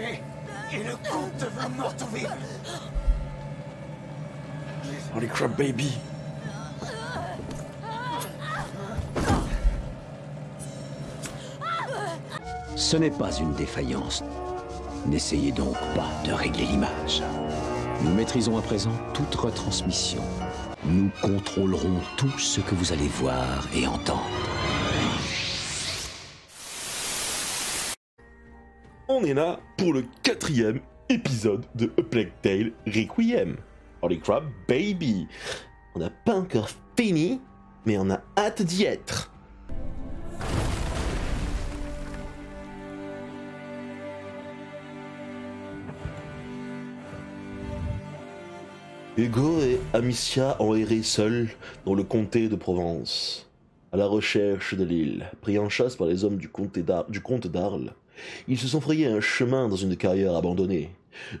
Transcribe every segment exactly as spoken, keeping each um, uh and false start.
tombé et le comte devint mort ou vivant. Holy crap, baby. Ce n'est pas une défaillance. N'essayez donc pas de régler l'image. Nous maîtrisons à présent toute retransmission. Nous contrôlerons tout ce que vous allez voir et entendre. On est là pour le quatrième épisode de A Plague Tale Requiem. Holy crap, baby! On n'a pas encore fini, mais on a hâte d'y être. Hugo et Amicia ont erré seuls dans le comté de Provence, à la recherche de l'île. Pris en chasse par les hommes du comte d'Arles, ils se sont frayés un chemin dans une carrière abandonnée.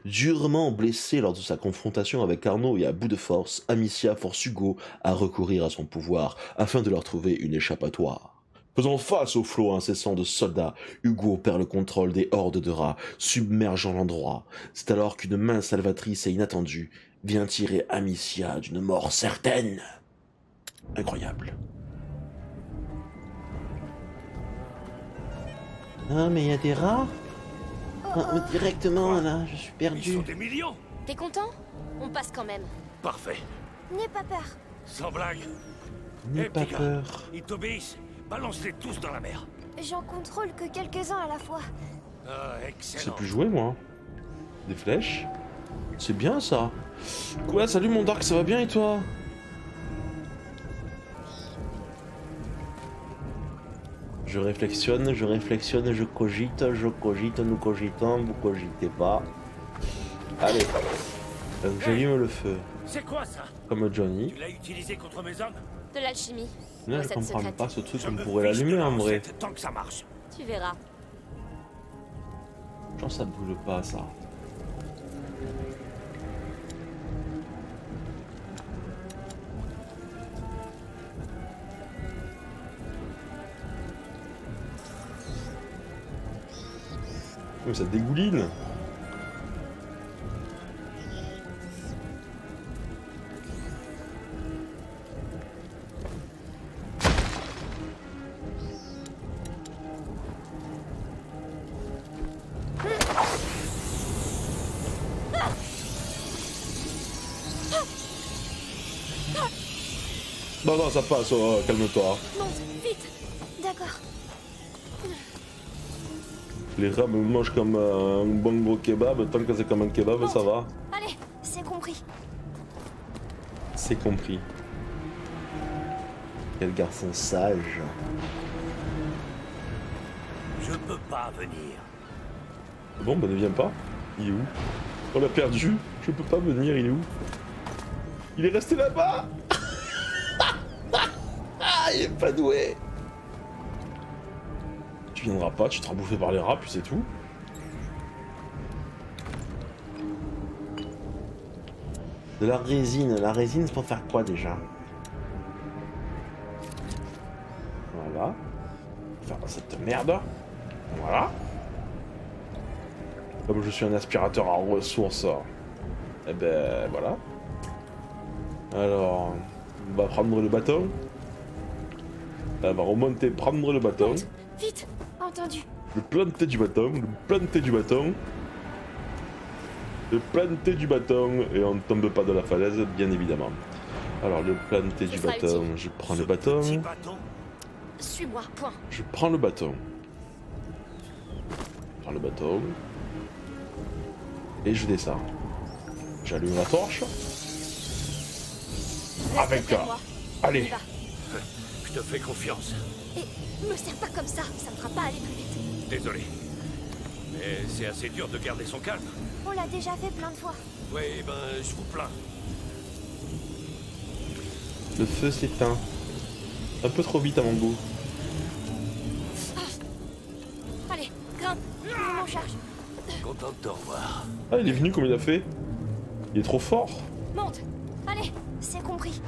Durement blessé lors de sa confrontation avec Arnaud et à bout de force, Amicia force Hugo à recourir à son pouvoir afin de leur trouver une échappatoire. Faisant face au flot incessant de soldats, Hugo perd le contrôle des hordes de rats, submergeant l'endroit. C'est alors qu'une main salvatrice et inattendue vient tirer Amicia d'une mort certaine. Incroyable. Ah, mais il y a des rats. Ah, directement, là, je suis perdu. Ils sont des millions. T'es content? On passe quand même. Parfait. N'aie pas peur. Sans blague. N'aie pas peur. Ils t'obéissent. Balance-les tous dans la mer. J'en contrôle que quelques-uns à la fois. Ah, excellent. Je sais plus jouer, moi. Des flèches. C'est bien, ça. Quoi, salut mon Dark, ça va bien et toi? Je réflexionne, je réflexionne, je cogite, je cogite, nous cogitons, vous cogitez pas. Allez. Donc j'allume le feu. C'est quoi ça? Comme Johnny. Tu l'as utilisé contre mes hommes? De l'alchimie. Là, je comprends pas ce truc, on pourrait l'allumer en vrai. Tant que ça marche. Tu verras. Genre ça bouge pas ça. Mais ça dégouline. Non, non, ça passe, oh, calme-toi. Monte, vite. D'accord. Les rats me mangent comme un bon gros kebab, tant que c'est comme un kebab, monte. Ça va. Allez, c'est compris. C'est compris. Quel garçon sage. Je peux pas venir. Bon, bah ne viens pas. Il est où? On l'a perdu. Je peux pas venir, il est où? Il est resté là-bas. Il est pas doué. Tu viendras pas, tu te seras bouffé par les rats, puis c'est tout. De la résine, la résine c'est pour faire quoi déjà? Voilà. Faire cette merde. Voilà. Comme je suis un aspirateur à ressources, et eh ben voilà. Alors, on va prendre le bâton. Elle va remonter, prendre le bâton. Monte, vite, entendu. Le planter du bâton, le planter du bâton. Le planter du bâton. Et on ne tombe pas de la falaise, bien évidemment. Alors, le planter du bâton. Je prends le bâton. Suis-moi, point. Je prends le bâton. Je prends le bâton. Et je descends. J'allume la torche. Avec un. Allez. Je te fais confiance. Et me sers pas comme ça, ça me fera pas aller plus vite. Désolé. Mais c'est assez dur de garder son calme. On l'a déjà fait plein de fois. Ouais, ben je vous plains. Le feu s'éteint. Un peu trop vite à mon goût. Ah. Allez, grimpe, on charge. Content de te revoir. Ah, il est venu comme il a fait. Il est trop fort. Monte, allez, c'est compris.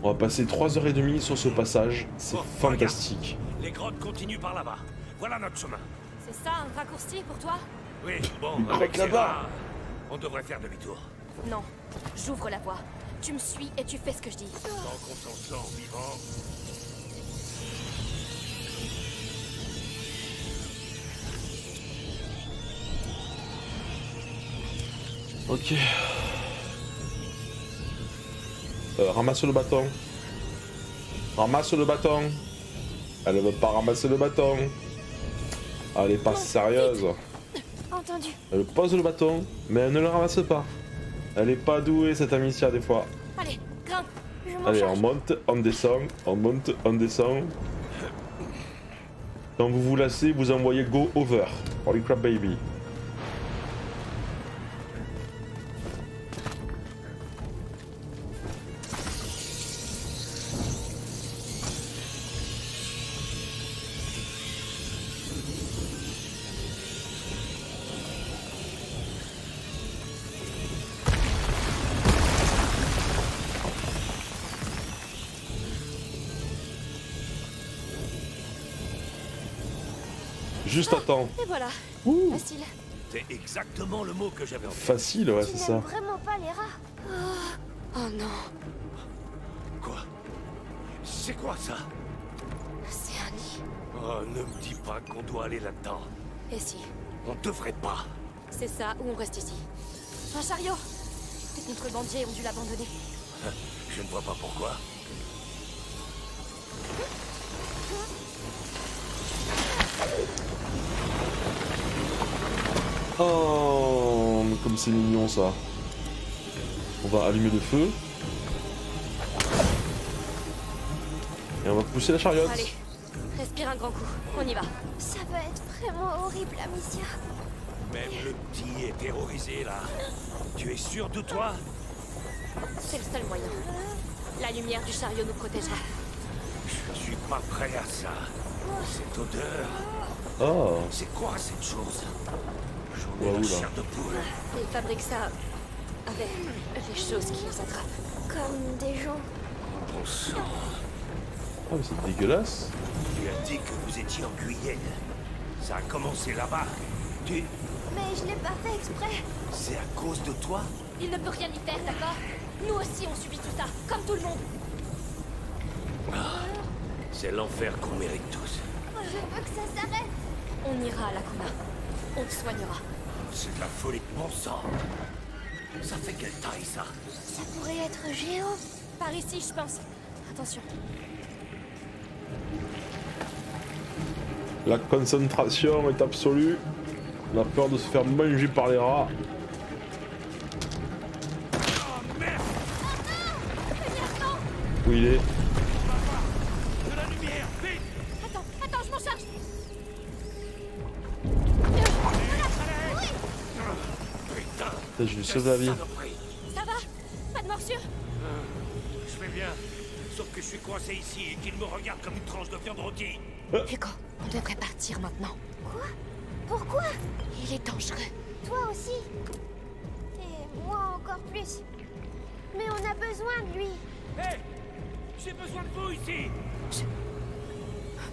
On va passer trois heures trente sur ce passage, c'est fantastique. Les grottes continuent par là-bas. Voilà notre chemin. C'est ça, un raccourci pour toi? Oui, bon, avec là-bas. On devrait faire demi-tour. Non, j'ouvre la voie. Tu me suis et tu fais ce que je dis. Tant qu'on s'en sort vivant. Ok. Euh, ramasse le bâton. Ramasse le bâton. Elle veut pas ramasser le bâton. Elle est pas sérieuse. Entendu. Elle pose le bâton, mais elle ne le ramasse pas. Elle est pas douée cette Amicia des fois. Allez, grimpe. Allez, on monte, on descend, on monte, on descend. Quand vous vous lassez, vous envoyez go over. Holy crap baby. Juste à temps. Et voilà. Ouh. Facile. C'est exactement le mot que j'avais entendu. Facile, ouais, c'est ça. Tu n'aimes vraiment pas les rats. Oh, oh non. Quoi? C'est quoi ça? C'est un nid. Oh, ne me dis pas qu'on doit aller là-dedans. Et si? On devrait pas. C'est ça, ou on reste ici. Un chariot. Les contrebandiers ont dû l'abandonner. Je ne vois pas pourquoi. Oh, comme c'est mignon ça. On va allumer le feu. Et on va pousser la chariote. Allez, respire un grand coup, on y va. Ça va être vraiment horrible, Amicia. Même le petit est terrorisé là. Tu es sûr de toi? C'est le seul moyen. La lumière du chariot nous protégera. Je suis pas prêt à ça. Cette odeur. Oh. C'est quoi cette chose? J'en ai wow, la chair de poule. Ils fabriquent ça avec les choses qui les attrapent. Comme des gens. Bon sang. Oh, mais c'est dégueulasse. Tu as dit que vous étiez en Guyenne. Ça a commencé là-bas. Tu... Mais je l'ai pas fait exprès. C'est à cause de toi? Il ne peut rien y faire, d'accord? Nous aussi, on subit tout ça, comme tout le monde. Ah, c'est l'enfer qu'on mérite tous. Oh, je veux que ça s'arrête. On ira à la Cuna. On te soignera. C'est de la folie de bon sang. Ça fait quelle taille ça? Ça pourrait être géant. Par ici, je pense. Attention. La concentration est absolue. On a peur de se faire manger par les rats. Oh merde! Attends! Où il est? Je lui sauve la vie. Ça va? Pas de morsure? euh, Je vais bien. Sauf que je suis coincé ici et qu'il me regarde comme une tranche de viande rôtie. Ah. Hugo, on devrait partir maintenant. Quoi? Pourquoi? Il est dangereux. Toi aussi. Et moi encore plus. Mais on a besoin de lui. Hé hey, j'ai besoin de vous ici. Je...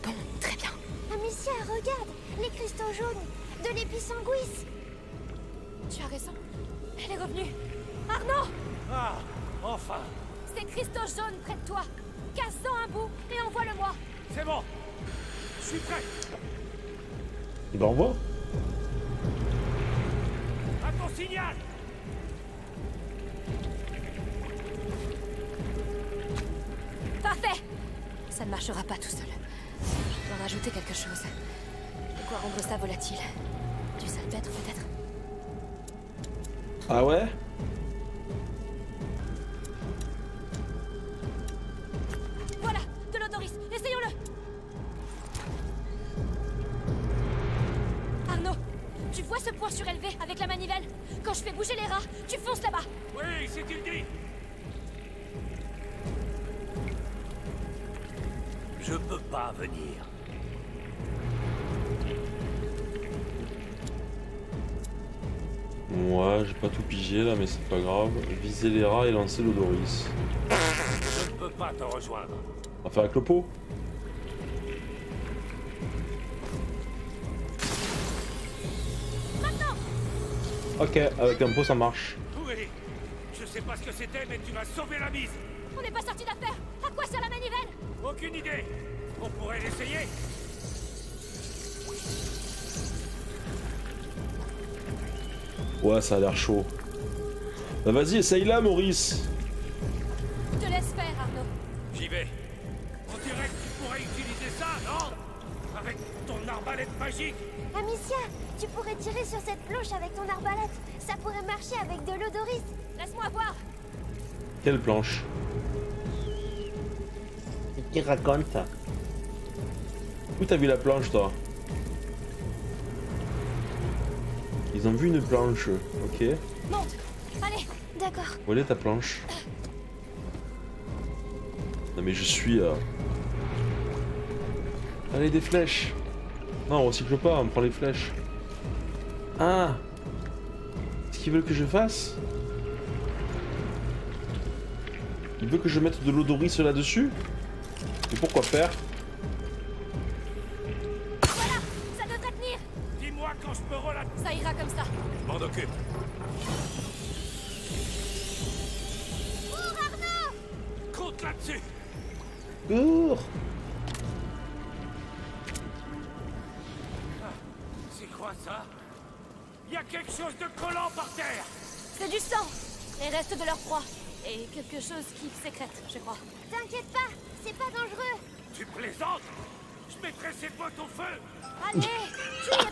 Bon, très bien. Amicia, regarde. Les cristaux jaunes. De l'épice anguisse. Tu as raison. Elle est revenue. Arnaud! Ah, enfin! Ces cristaux jaunes près de toi. Casse-en un bout et envoie-le-moi. C'est bon. Je suis prêt. Il m'envoie. À ton signal! Parfait! Ça ne marchera pas tout seul. Je dois rajouter quelque chose. De quoi rendre ça volatile? Du salpêtre peut-être? Ah ouais? Voilà, de l'odorite, essayons-le! Arnaud, tu vois ce point surélevé avec la manivelle? Quand je fais bouger les rats, tu fonces là-bas! Oui, c'est-il dit! Je peux pas venir. Moi, ouais, j'ai pas tout pigé là, mais c'est pas grave. Viser les rats et lancer l'odorite. Je ne peux pas t'en rejoindre. On va faire avec le pot. Ok, avec un pot ça marche. Oui, je sais pas ce que c'était, mais tu m'as sauvé la mise. On n'est pas sorti d'affaire. À quoi sert la manivelle? Aucune idée. On pourrait l'essayer. Ouais, ça a l'air chaud. Bah, vas-y, essaye-la, Maurice. Je te laisse faire, Arnaud. J'y vais. On dirait que tu pourrais utiliser ça, non? Avec ton arbalète magique. Amicia, tu pourrais tirer sur cette planche avec ton arbalète. Ça pourrait marcher avec de l'odorite. Laisse-moi voir. Quelle planche? Qu'est-ce qu'il raconte, ça? Où t'as vu la planche, toi? Ils ont vu une planche, ok. Monte. Allez, d'accord. Où est ta planche? Non mais je suis... Euh... Allez, des flèches. Non, on recycle pas, on prend les flèches. Ah, est-ce qu'ils veulent que je fasse? Ils veulent que je mette de l'odorite là-dessus? Mais pourquoi faire? Voilà, ça devrait tenir. Dis-moi quand je peux relater. Ça ira comme ça. Je m'en occupe. Là-dessus. Ouh. C'est quoi ça? Il y a quelque chose de collant par terre. C'est du sang. Les restes de leur proie. Et quelque chose qui sécrète, je crois. T'inquiète pas, c'est pas dangereux. Tu plaisantes? Je mettrai cette boîte au feu. Allez, tu y es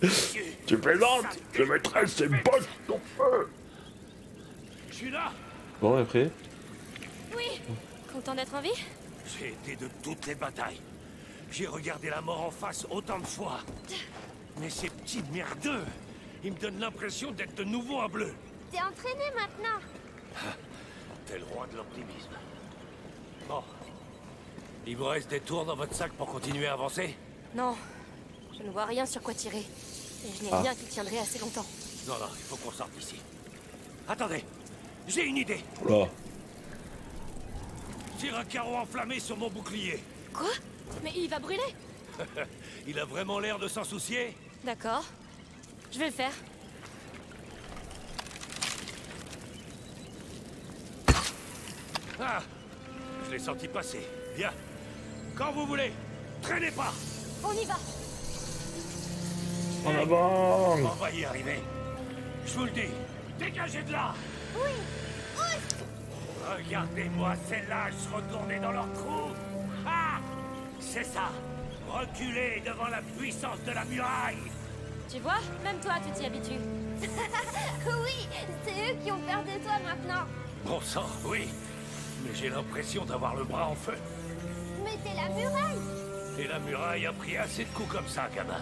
presque. Tu plaisantes? Je mettrai ces bottes au feu. Je suis là. Bon, après. Oui, content d'être en vie? J'ai été de toutes les batailles. J'ai regardé la mort en face autant de fois. Mais ces petits merdeux, ils me donnent l'impression d'être de nouveau un bleu. T'es entraîné maintenant. Ah, t'es le roi de l'optimisme. Bon. Il vous reste des tours dans votre sac pour continuer à avancer? Non. Je ne vois rien sur quoi tirer. Et je n'ai ah. rien qui tiendrait assez longtemps. Non, non, il faut qu'on sorte d'ici. Attendez! J'ai une idée. Oh. Tire un carreau enflammé sur mon bouclier. Quoi? Mais il va brûler. Il a vraiment l'air de s'en soucier. D'accord. Je vais le faire. Ah, je l'ai senti passer. Bien. Quand vous voulez. Traînez pas. On y va. En hey, avant. On va y arriver. Je vous le dis. Dégagez de là. Oui. Regardez-moi ces lâches retourner dans leur trou. Ah, c'est ça. Reculer devant la puissance de la muraille. Tu vois, même toi, tu t'y habitues. Oui, c'est eux qui ont peur de toi maintenant. Bon sang, oui. Mais j'ai l'impression d'avoir le bras en feu. Mais t'es la muraille. Et la muraille a pris assez de coups comme ça, gamin.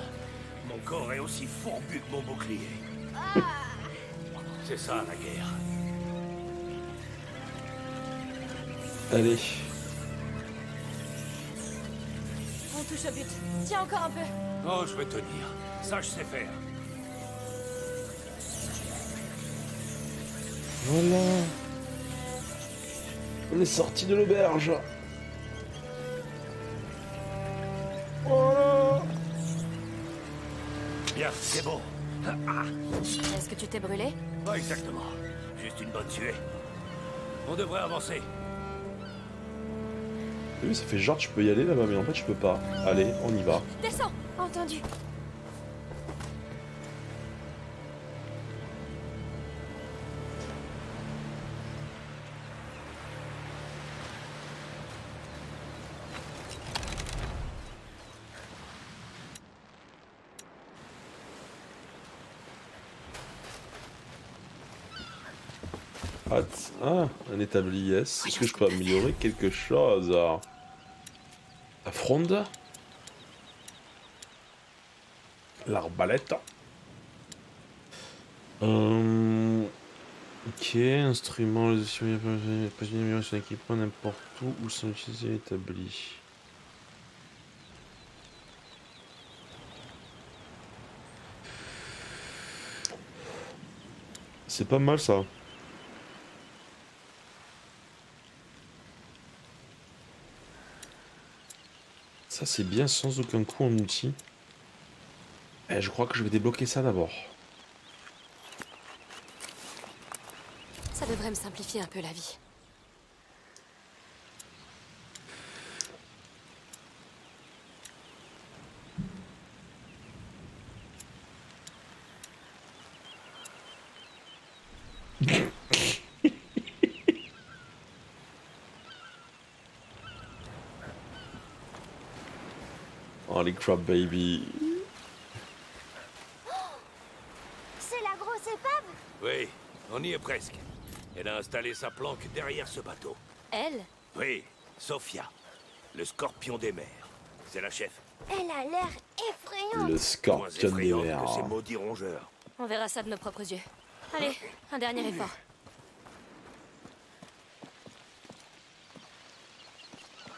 Mon corps est aussi fourbu que mon bouclier. Ah. C'est ça, la guerre. Allez. On touche au but. Tiens encore un peu. Oh, je vais tenir. Ça, je sais faire. Voilà. On est sorti de l'auberge. Voilà. Bien, c'est bon. Ah. Est-ce que tu t'es brûlé? Pas exactement. Juste une bonne tuée. On devrait avancer. Oui, ça fait genre tu peux y aller là-bas, mais en fait je peux pas. Allez, on y va. Descends, entendu. Ah, un établi, yes. Est-ce que je peux améliorer quelque chose? La fronde. L'arbalète. Euh... Ok, instrument, les positionnements sur l'équipement n'importe où où sont utilisés l'établi. C'est pas mal ça. Ça c'est bien sans aucun coup en outil. Et je crois que je vais débloquer ça d'abord. devrait me simplifier un peu la vie. Holy crap, baby. C'est la grosse épave? Oui, on y est presque. Elle a installé sa planque derrière ce bateau. Elle? Oui, Sofia, le scorpion des mers. C'est la chef. Elle a l'air effrayante. Le scorpion des mers. Que ces maudits rongeurs. On verra ça de nos propres yeux. Allez, un dernier effort.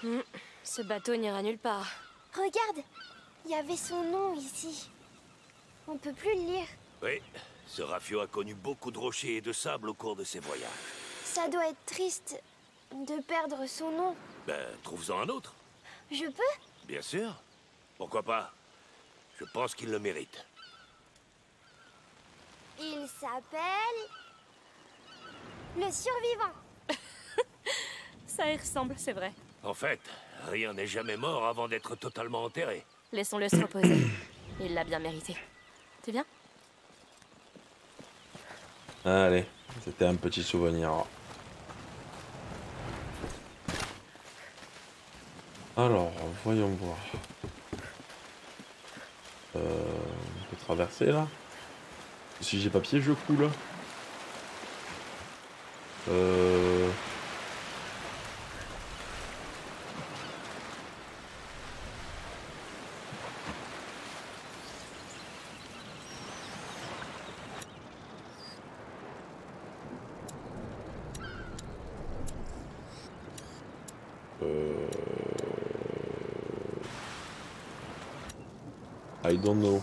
Mmh, ce bateau n'ira nulle part. Regarde, il y avait son nom ici. On peut plus le lire. Oui, ce Raffio a connu beaucoup de rochers et de sable au cours de ses voyages. Ça doit être triste de perdre son nom. Ben, trouve-en un autre. Je peux? Bien sûr. Pourquoi pas? Je pense qu'il le mérite. Il s'appelle... le survivant. Ça y ressemble, c'est vrai. En fait... rien n'est jamais mort avant d'être totalement enterré. Laissons-le se reposer. Il l'a bien mérité. Tu viens? Allez, c'était un petit souvenir. Alors, voyons voir. Euh, on peut traverser là? Si j'ai pas pied, je coule. Euh... I don't know.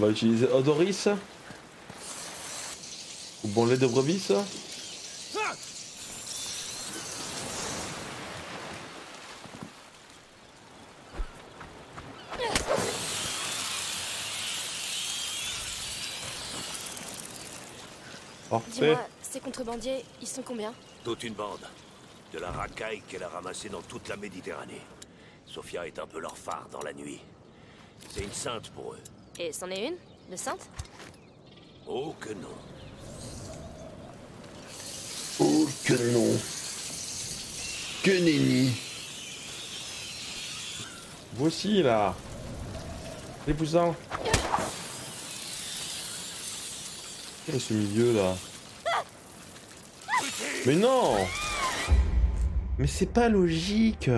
On va utiliser Odorite ou bon lait de brebis ça. Parfait. Dis-moi, ces contrebandiers, ils sont combien? Toute une bande. De la racaille qu'elle a ramassée dans toute la Méditerranée. Sofia est un peu leur phare dans la nuit. C'est une sainte pour eux. Et c'en est une, de sainte? Oh que non. Oh que non. Que nenni. Voici là. Les poussins. Quel est ce milieu là? Mais non. Mais c'est pas logique.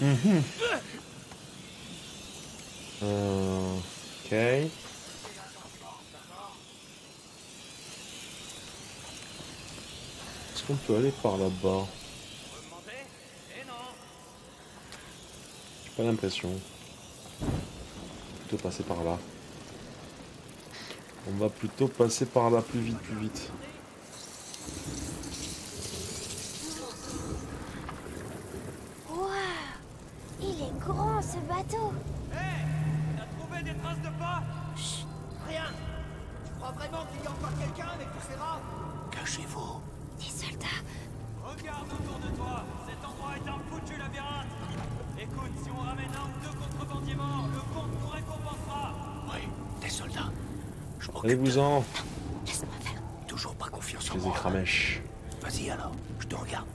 Mm-hmm. euh, ok. Est-ce qu'on peut aller par là-bas? J'ai pas l'impression. Plutôt passer par là. On va plutôt passer par là plus vite, plus vite. Allez-vous-en. Laisse-moi faire. Toujours pas confiance en moi. Les écramèches. Vas-y alors, je te regarde.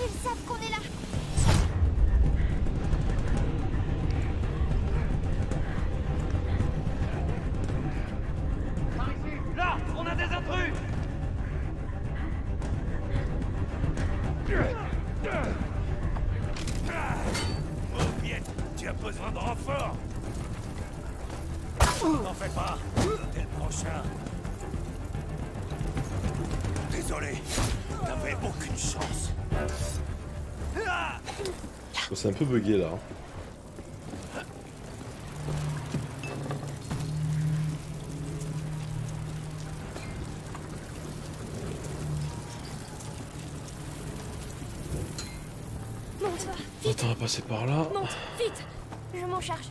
Ils savent qu'on est là. Par ici, là, on a des intrus. Oh, Piet, tu as besoin de renfort. N'en fais pas, t'es le prochain. Désolé, t'avais aucune chance. Oh, c'est un peu bugué là. Monte, vite. Attends, on va passer par là. Monte, vite. Je m'en charge.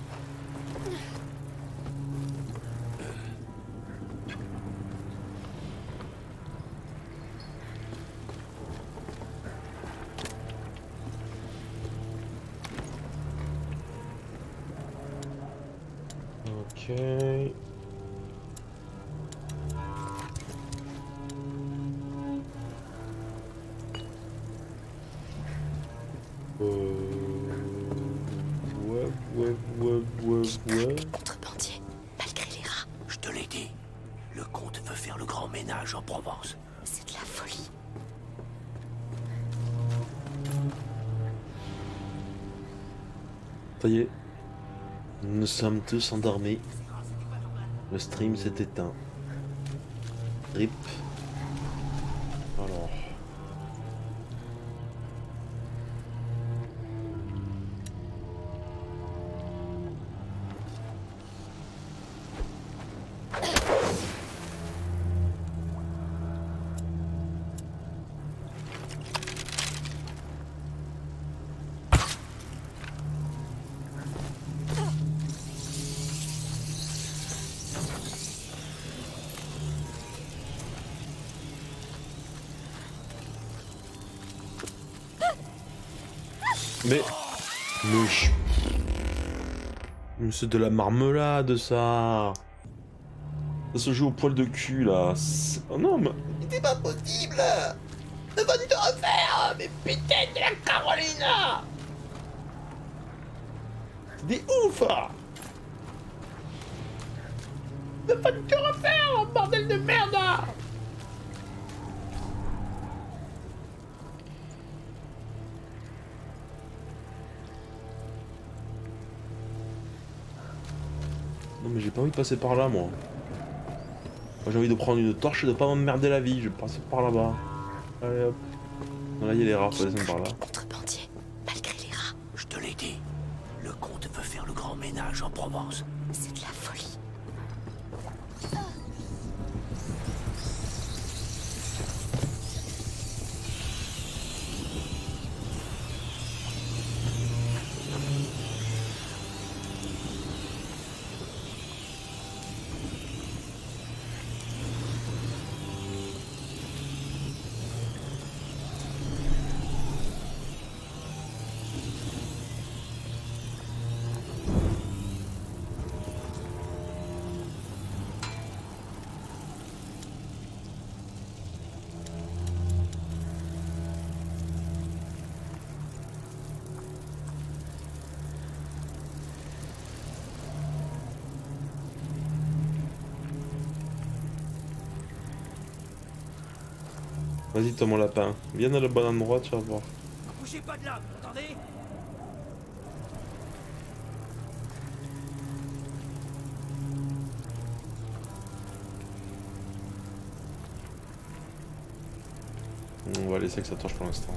Nous sommes tous endormis. Le stream s'est éteint. Rip. Alors. Mais, mais je... c'est de la marmelade ça. Ça se joue au poil de cul là. Oh non mais... c'est pas possible. Ne va nous te refaire. Mais putain de la Carolina. C'est des ouf. Ne va nous te refaire, bordel de merde. Mais j'ai pas envie de passer par là moi. Moi j'ai envie de prendre une torche et de pas m'emmerder la vie, je vais passer par là-bas. Allez hop. Non, là il y a les rats, faut laisser par là. Contrebandier, malgré les rats. Je te l'ai dit, le comte veut faire le grand ménage en Provence. C'est de la folie. Vas-y toi mon lapin, viens dans le bon endroit, tu vas voir. Bougez pas de là, entendez ? On va laisser avec sa torche pour l'instant.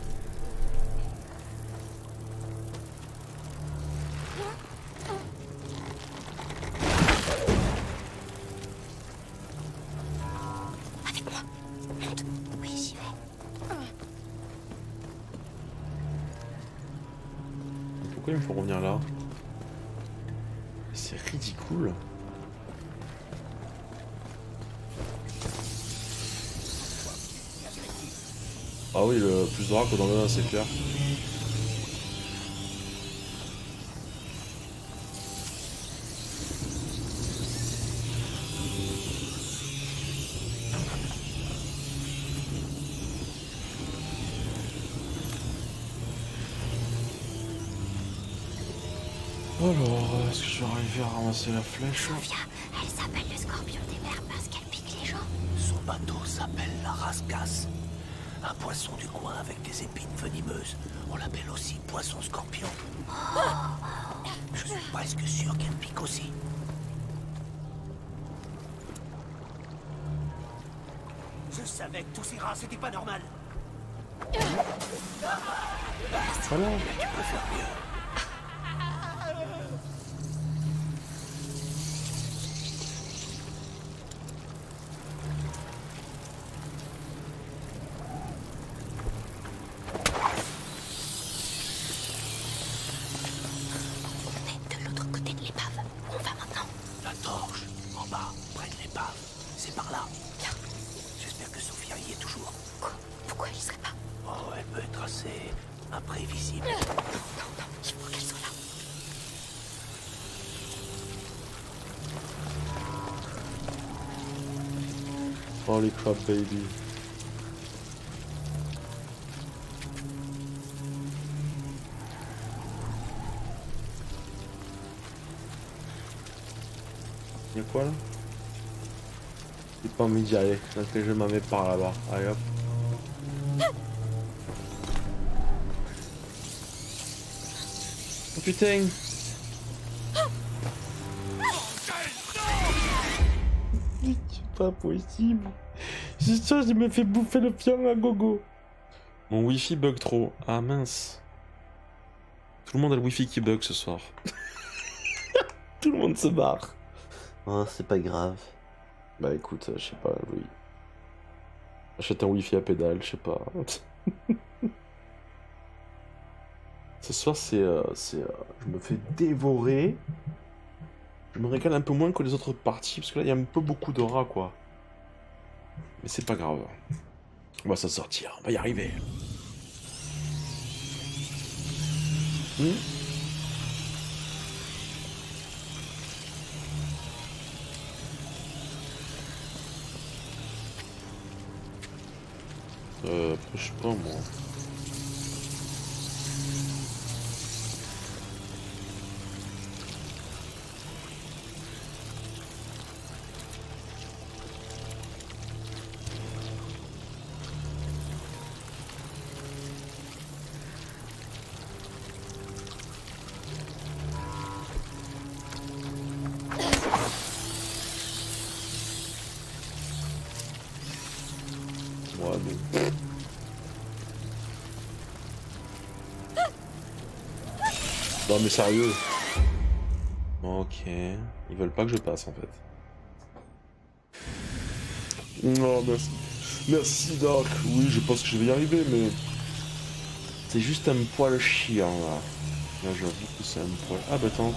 Ah oui, le plus de rats qu'on en donne, c'est clair. Alors, est-ce que je vais arriver à ramasser la flèche? Sofia, elle s'appelle le scorpion des mers parce qu'elle pique les gens. Son bateau s'appelle la Rascas. Un poisson du coin avec des épines venimeuses. On l'appelle aussi poisson scorpion. Oh. Je suis presque sûr qu'elle pique aussi. Je savais que tous ces rats, c'était pas normal. Voilà. Tu peux faire mieux. Holy crap, baby. Y'a quoi là? J'ai pas envie d'y aller, parce que je m'en vais par là-bas. Allez hop. Oh putain! Pas possible. C'est ça, je me fais bouffer le fion à gogo. Mon wifi bug trop. Ah mince. Tout le monde a le wifi qui bug ce soir. Tout le monde se barre. Oh, c'est pas grave. Bah écoute, je sais pas, oui. Achète un wifi à pédale, je sais pas. Ce soir, c'est... Euh, c'est euh, je me fais dévorer. Je me régale un peu moins que les autres parties, parce que là, il y a un peu beaucoup de rats, quoi. Mais c'est pas grave. On va s'en sortir, on va y arriver. Hmm. Euh, je sais pas, moi. Non mais sérieux. Ok. Ils veulent pas que je passe en fait. Non merci. Merci Doc. Oui je pense que je vais y arriver mais... C'est juste un poil chiant là. Là j'ai envie que c'est un poil... Ah bah attends.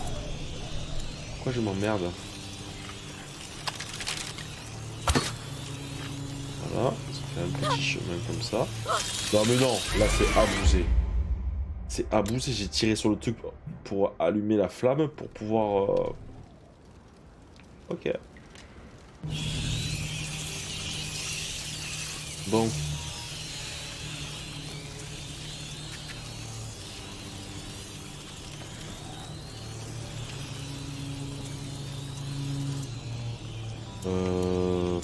Pourquoi je m'emmerde? Voilà. On fait un petit chemin comme ça. Non mais non. Là c'est abusé. C'est abusé, j'ai tiré sur le truc pour allumer la flamme, pour pouvoir... Euh... Ok. Bon. Euh...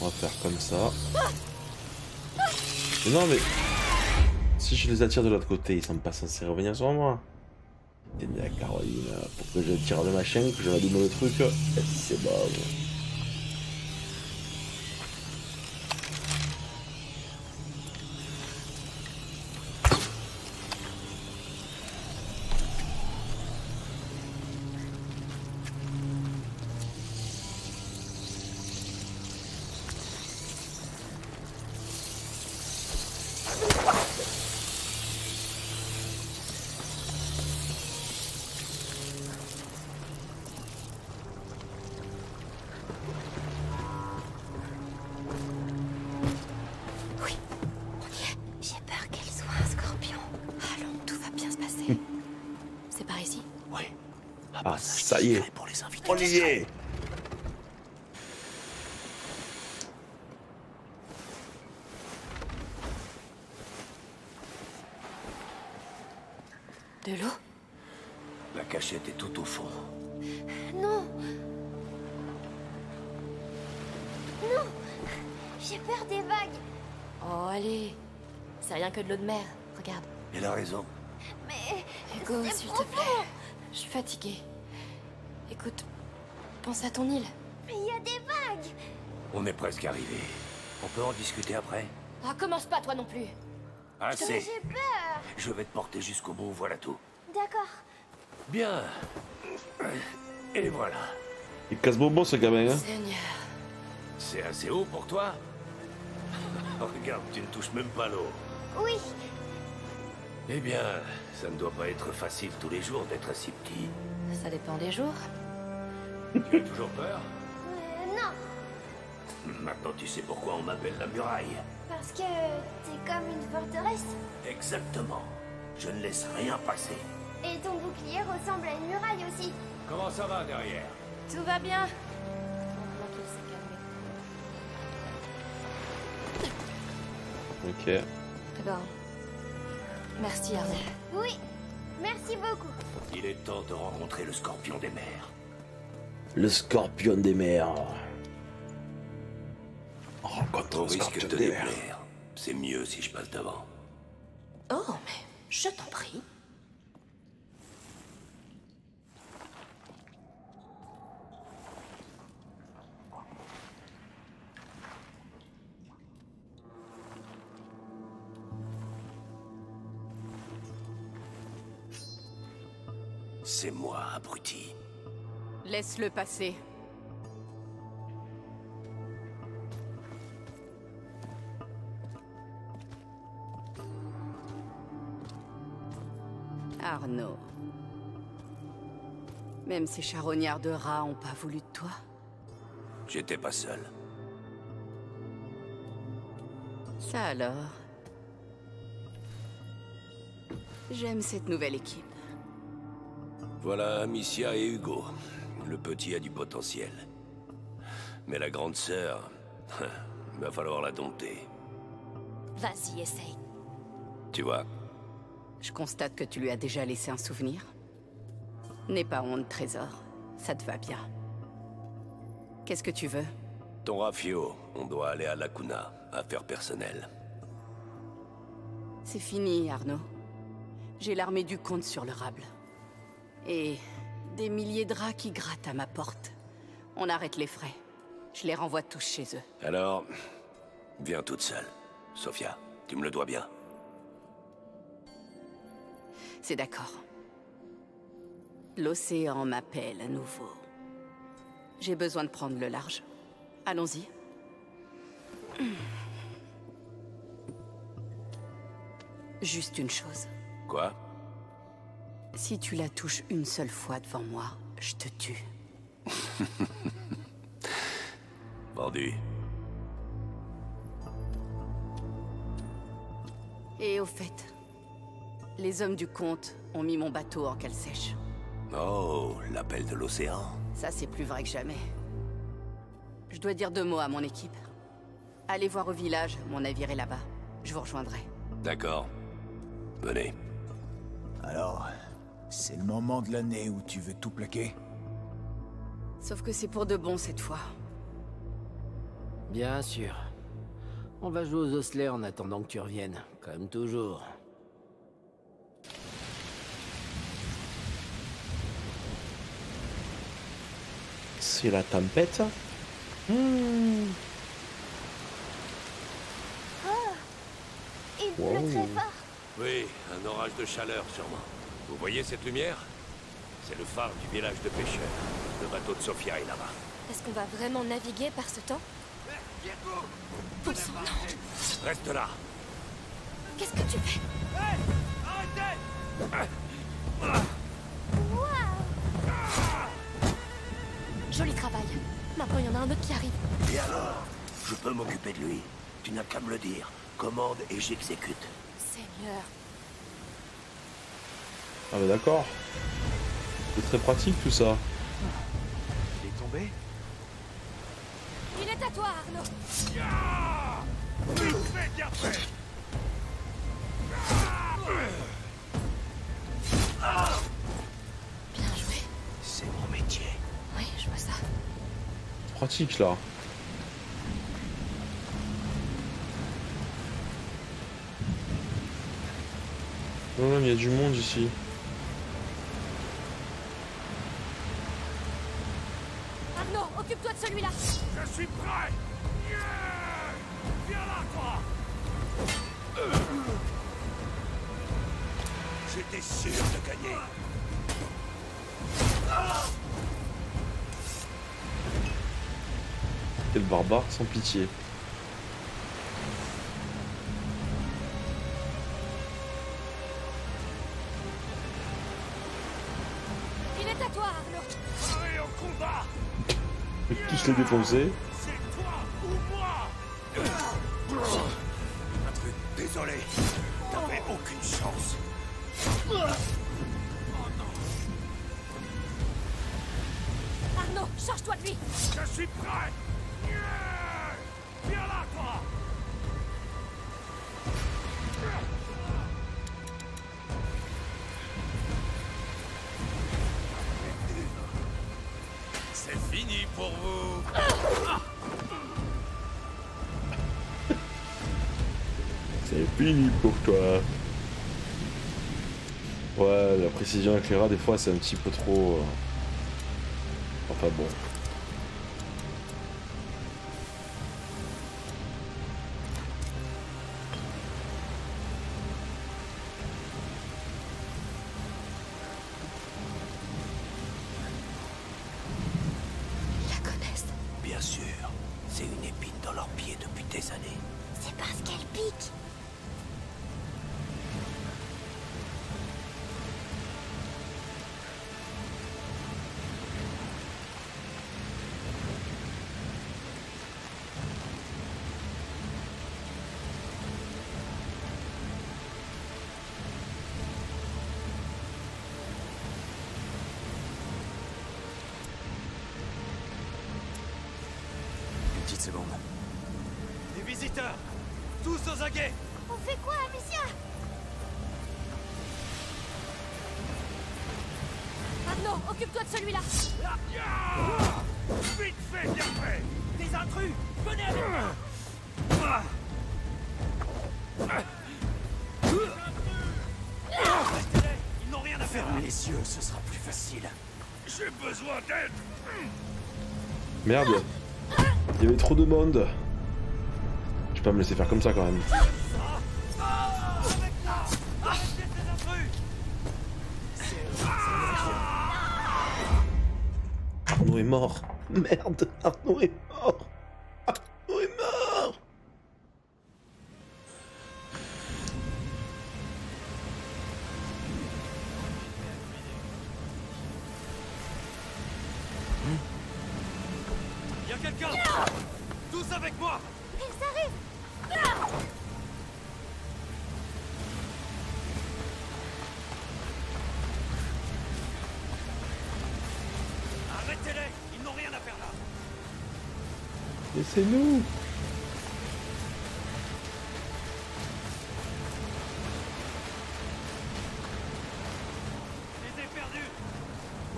On va faire comme ça. Mais non mais... Si je les attire de l'autre côté, ils sont pas censés revenir sur moi. T'es mis à Caroline pour que je tire le machin, que je l'allume le truc. C'est bon. De l'eau? La cachette est tout au fond. Non! Non! J'ai peur des vagues. Oh, allez. C'est rien que de l'eau de mer. Regarde. Elle a raison. Mais... Hugo, s'il te plaît. Je suis fatiguée. Écoute, pense à ton île. Mais il y a des vagues. On est presque arrivé. On peut en discuter après? Ah, commence pas, toi non plus. Assez. J'ai peur. Je vais te porter jusqu'au bout, voilà tout. D'accord. Bien. Et voilà. Il casse bonbon, ce gamin, hein. Seigneur. C'est assez haut pour toi? Regarde, tu ne touches même pas l'eau. Oui. Eh bien, ça ne doit pas être facile tous les jours d'être si petit. Ça dépend des jours. Tu as toujours peur? euh, Non. Maintenant, tu sais pourquoi on m'appelle la muraille. Parce que t'es comme une forteresse. Exactement. Je ne laisse rien passer. Et ton bouclier ressemble à une muraille aussi. Comment ça va derrière? Tout va bien. Ok. Eh ben, merci Arnaud. Oui, merci beaucoup. Il est temps de rencontrer le scorpion des mers. Le scorpion des mers. Rencontre le scorpion des mers. C'est mieux si je passe d'avant. Oh, mais je t'en prie. C'est moi, abruti. Laisse-le passer. Arnaud. Même ces charognards de rats ont pas voulu de toi. J'étais pas seul. Ça alors. J'aime cette nouvelle équipe. Voilà Amicia et Hugo. Le petit a du potentiel. Mais la grande sœur, il va falloir la dompter. Vas-y, essaye. Tu vois. Je constate que tu lui as déjà laissé un souvenir. N'aie pas honte, trésor. Ça te va bien. Qu'est-ce que tu veux? Ton rafio. On doit aller à La Cuna. Affaires personnelles. C'est fini, Arnaud. J'ai l'armée du comte sur le rable. Et des milliers de rats qui grattent à ma porte. On arrête les frais. Je les renvoie tous chez eux. Alors, viens toute seule. Sofia, tu me le dois bien. C'est d'accord. L'océan m'appelle à nouveau. J'ai besoin de prendre le large. Allons-y. Juste une chose. Quoi ? Si tu la touches une seule fois devant moi, je te tue. Vendu. Et au fait, les hommes du comte ont mis mon bateau en cale sèche. Oh, l'appel de l'océan. Ça, c'est plus vrai que jamais. Je dois dire deux mots à mon équipe. Allez voir au village, mon navire est là-bas. Je vous rejoindrai. D'accord. Venez. Alors... c'est le moment de l'année où tu veux tout plaquer. Sauf que c'est pour de bon cette fois. Bien sûr. On va jouer aux osselets en attendant que tu reviennes, comme toujours. C'est la tempête. Mmh. Oh, il pleut wow. Très fort. Oui, un orage de chaleur sûrement. Vous voyez cette lumière? C'est le phare du village de pêcheurs. Le bateau de Sofia est là-bas. Est-ce qu'on va vraiment naviguer par ce temps? Bon sang, non. Reste là. Qu'est-ce que tu fais? Hey, arrêtez! Wow. Ah. Joli travail. Maintenant, il y en a un autre qui arrive. Et alors? Je peux m'occuper de lui. Tu n'as qu'à me le dire. Commande et j'exécute. Seigneur. Ah bah d'accord. C'est très pratique tout ça. Il est tombé? Il est à toi, Arnaud. Ah vous faites bien près. Ah pratique là. Oh là, il y a du monde ici. Arnaud, occupe-toi de celui-là. Je suis prêt. Yeah, viens là, toi. J'étais sûr de gagner. Ah, quel barbare sans pitié. Il est à toi, Arnaud. Allez au combat. Tous les défoncer. C'est toi ou moi. Intrus, désolé. T'avais aucune chance. Oh non. Arnaud, charge-toi de lui. Je suis prêt. Viens là, toi. C'est fini pour vous. C'est fini pour toi. Ouais, la précision avec les rats, des fois, c'est un petit peu trop... Enfin bon... On fait quoi, Amicia? Arnaud, occupe-toi de celui-là. Vite fait, bien fait. Des intrus, venez avec moi. Ils n'ont rien à faire. Ferme les yeux, ce sera plus facile. J'ai besoin d'aide. Merde. Il y avait trop de monde. Je peux pas me laisser faire comme ça quand même. Arnaud est mort. Merde, Arnaud est mort. Arnaud est mort. Il y a quelqu'un. Tous avec moi. Ils arrivent. Arrêtez-les, ils n'ont rien à faire là. Laissez-nous. Je les ai perdus.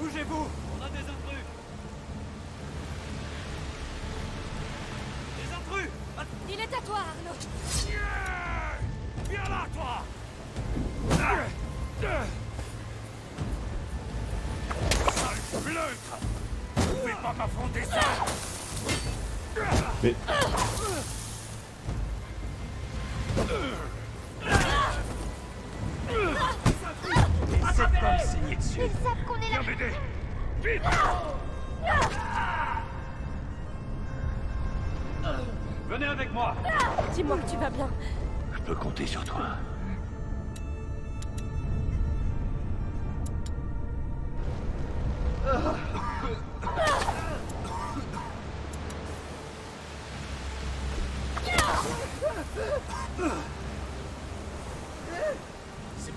Bougez-vous, on a des intrus. Des intrus. Il est à toi, Arnaud. Yeah, viens là, toi. Sale pleutre. Vous pouvez pas m'affronter ça. Mais... C'est pas me saigner dessus. Ils savent qu'on est là. Viens m'aider. Vite. Venez avec moi. Dis-moi que tu vas bien. Je peux compter sur toi.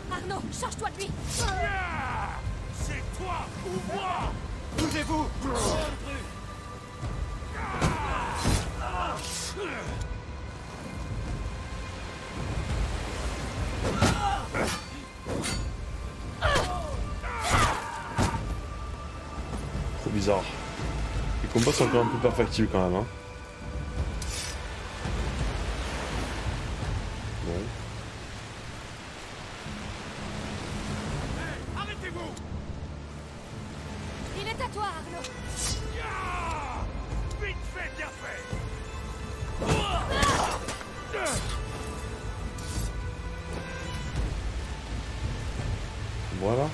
Arnaud, charge-toi de lui. C'est toi ou moi. Bougez-vous. Trop bizarre. Les combats sont quand même un peu perfectibles quand même. Hein. Bon. Hey, arrêtez-vous! Il est à toi, Arnaud. Yeah! Vite fait, bien fait. Ah! Voilà.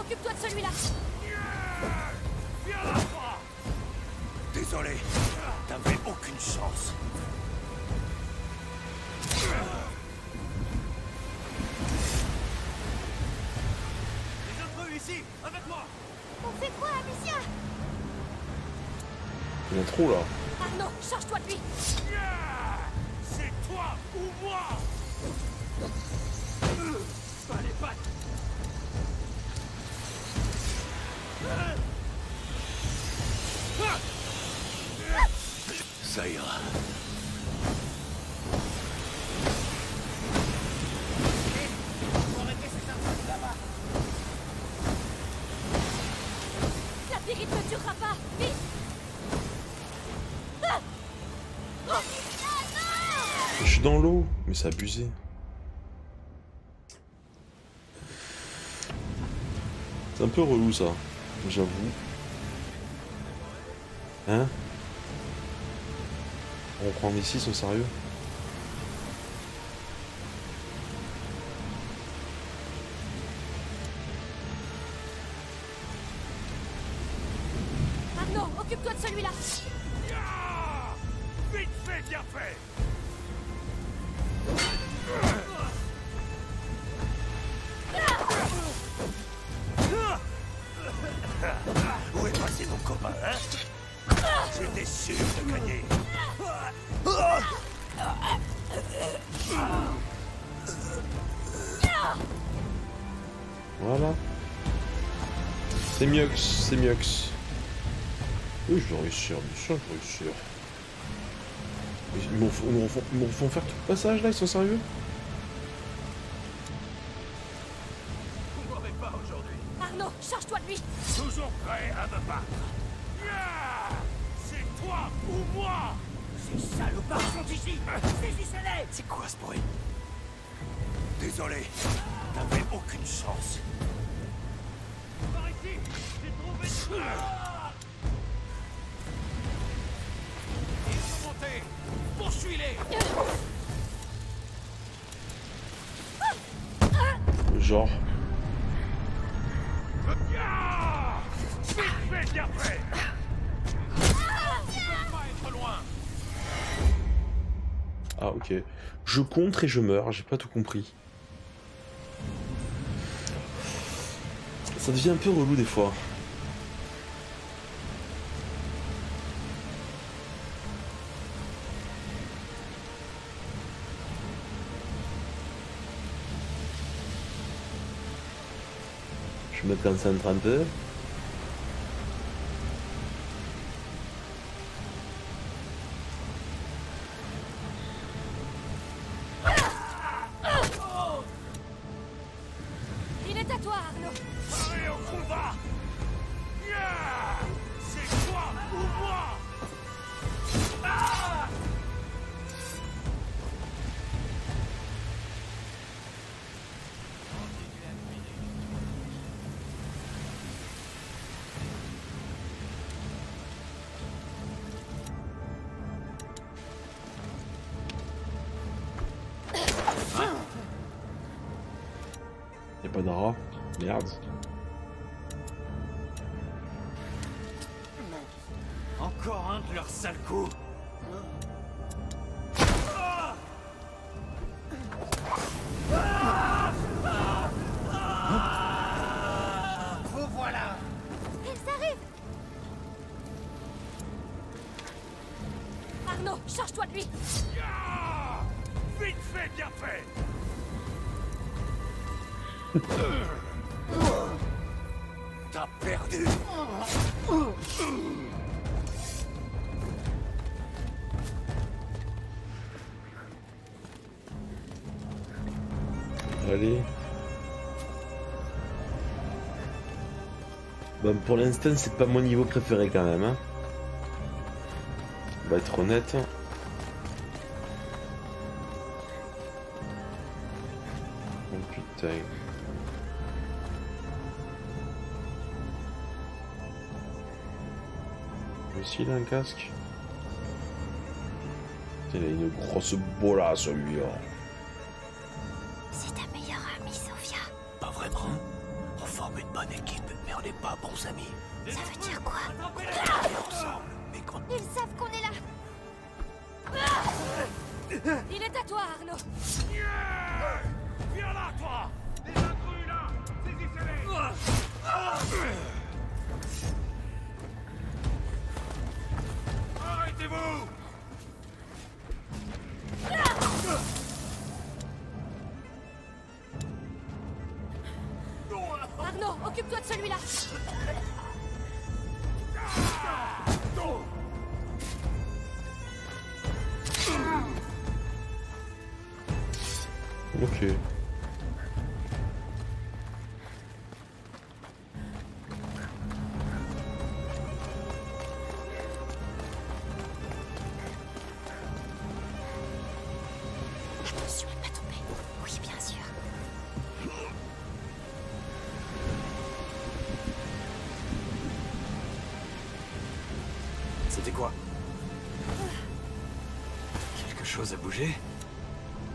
Occupe-toi de celui-là. Viens là, toi. Désolé, t'avais aucune chance. Les autres ici, avec moi. On fait quoi, Amicia? Il y a un trou là. Arnaud, charge-toi de lui. C'est toi ou moi. Pas les pattes. Ça ira. La périte ne durera pas. Vite. Je suis dans l'eau, mais c'est abusé. C'est un peu relou ça. J'avoue. Hein? On prend des six au sérieux? Arnaud, occupe-toi de celui-là! Yeah! Vite fait, bien fait! Où est passé mon copain, hein? J'étais sûr de gagner. Voilà. C'est mieux, c'est mieux. Oui, je vais réussir, bien sûr, je vais réussir. Ils m'en font, ils m'en font faire tout le passage là, ils sont sérieux? Charge-toi de lui. Toujours prêt à me battre. C'est toi ou moi. Ces salopards sont ici. Saisissez-les. C'est quoi ce bruit? Désolé, t'avais aucune chance. Par ici, j'ai trouvé... Ils sont montés. Poursuis-les. Genre... Bien prêt. Ah ok. Je contre et je meurs, j'ai pas tout compris. Ça devient un peu relou des fois. Je me concentre un peu. Merde. Encore un de leurs sales coups. Vous voilà. Elles arrivent. Arnaud, charge-toi de lui. Yeah! Vite fait, bien fait. t'as perdu. Allez. Bon, pour l'instant, c'est pas mon niveau préféré quand même. Hein. On va être honnête. Oh putain. Aussi, il a un casque. Il a une grosse bolasse, lui. Hein. C'est ta meilleure amie, Sofia. Pas vraiment. On forme une bonne équipe, mais on n'est pas bons amis. Ça veut dire quoi? On ensemble, mais quand... Ils savent qu'on est là. Il est à toi, Arnaud. Yeah viens là, toi. Les intrus, là. Saisissez-les. Ah arrêtez-vous. Arnaud, occupe-toi de celui-là. Ok.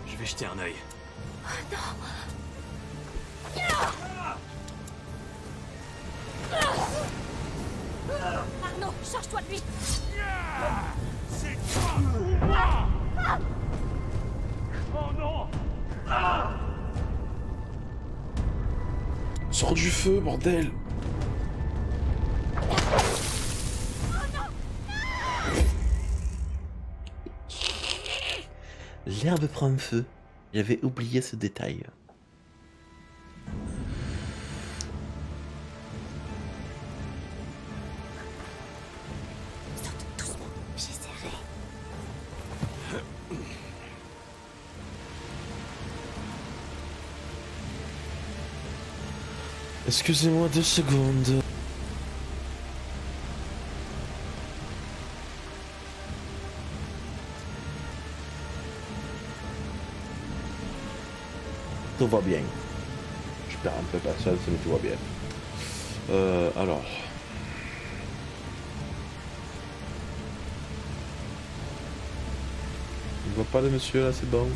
Je vais jeter un œil. Oh non! Arnaud, charge-toi de lui! C'est toi! Oh non! Sors du feu, bordel! L'herbe prend un feu. J'avais oublié ce détail. Saute doucement, j'essaierai. Excusez-moi deux secondes. Tout va bien. Je perds un peu patience, mais tout va bien. Euh, alors. Il ne voit pas le monsieur là, c'est bon.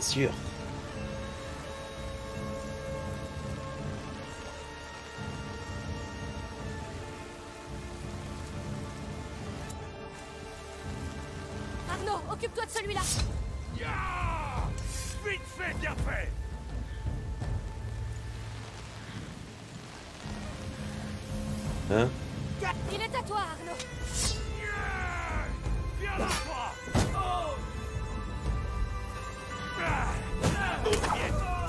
Sûr. Arnaud, occupe-toi de celui-là. Yeah vite fait, bien fait. Hein? Il est à toi, Arnaud. Yeah viens là, toi. Tu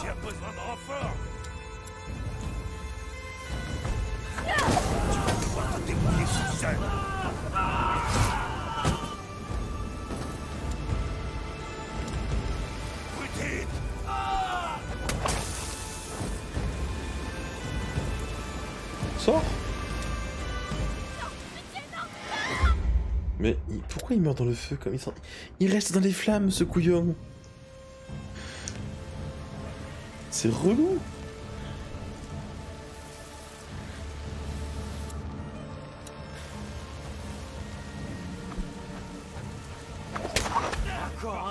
as besoin de renfort. Tu vas pouvoir te débrouiller tout seul. Brutine. Sors. Mais pourquoi il meurt dans le feu comme il sort? Il reste dans les flammes, ce couillon. C'est relou.